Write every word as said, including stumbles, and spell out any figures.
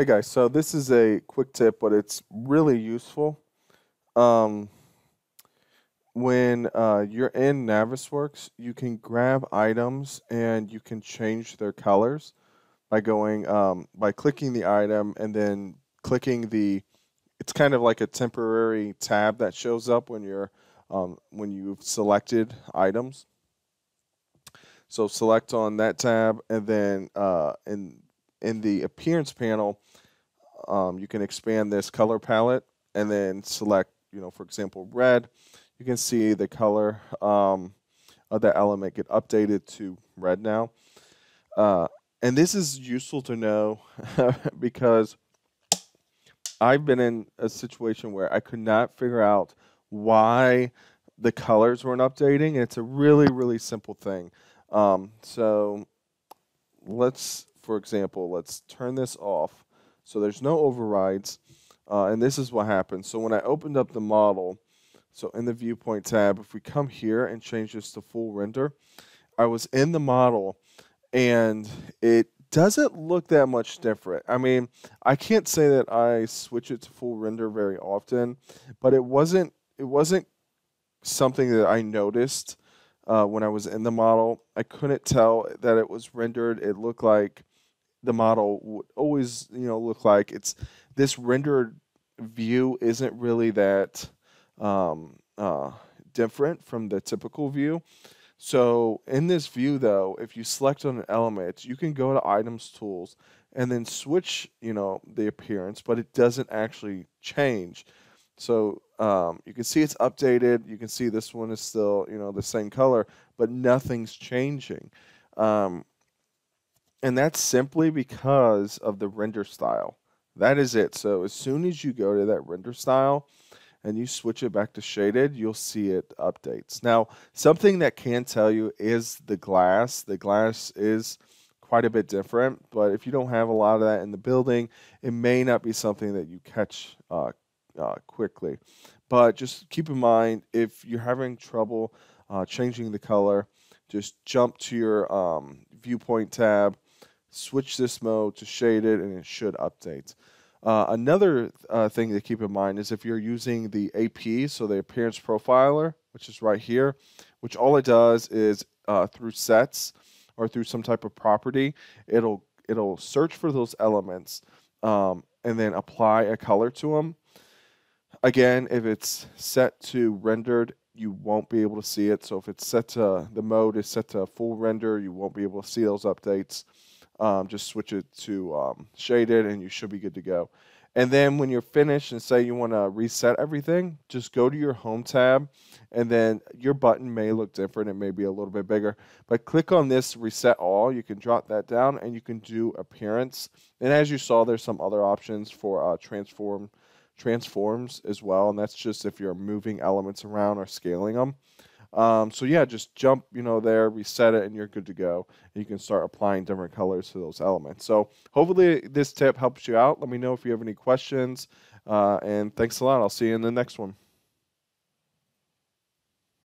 Hey guys, so this is a quick tip, but it's really useful. Um, when uh, you're in Navisworks, you can grab items and you can change their colors by going um, by clicking the item and then clicking the. It's kind of like a temporary tab that shows up when you're um, when you've selected items. So select on that tab, and then uh, in in the appearance panel. Um, you can expand this color palette and then select, you know, for example, red. You can see the color um, of that element get updated to red now. Uh, and this is useful to know because I've been in a situation where I could not figure out why the colors weren't updating. And it's a really, really simple thing. Um, so let's, for example, let's turn this off. So there's no overrides, uh, and this is what happens. So when I opened up the model, so in the viewpoint tab, if we come here and change this to full render, I was in the model, and it doesn't look that much different. I mean, I can't say that I switch it to full render very often, but it wasn't it wasn't something that I noticed uh, when I was in the model. I couldn't tell that it was rendered. It looked like the model would always, you know, look like it's this rendered view isn't really that um, uh, different from the typical view. So in this view, though, if you select on an element, you can go to items, tools, and then switch, you know, the appearance, but it doesn't actually change. So um, you can see it's updated. You can see this one is still, you know, the same color, but nothing's changing. Um, And that's simply because of the render style. That is it. So as soon as you go to that render style and you switch it back to shaded, you'll see it updates. Now, something that can tell you is the glass. The glass is quite a bit different, but if you don't have a lot of that in the building, it may not be something that you catch uh, uh, quickly. But just keep in mind, if you're having trouble uh, changing the color, just jump to your um, viewpoint tab, switch this mode to shaded, and it should update. Uh, another uh, thing to keep in mind is if you're using the A P, so the appearance profiler, which is right here, which all it does is uh, through sets or through some type of property, it'll it'll search for those elements um, and then apply a color to them. Again, if it's set to rendered, you won't be able to see it. So if it's set to, the mode is set to full render, you won't be able to see those updates. Um, just switch it to um, shaded and you should be good to go. And then when you're finished and say you want to reset everything, just go to your home tab, and then your button may look different. It may be a little bit bigger, but click on this reset all. You can drop that down and you can do appearance. And as you saw, there's some other options for uh, transform transforms as well, and that's just if you're moving elements around or scaling them. Um, so yeah, just jump, you know, there, reset it, and you're good to go. And you can start applying different colors to those elements. So hopefully this tip helps you out. Let me know if you have any questions, uh, and thanks a lot. I'll see you in the next one.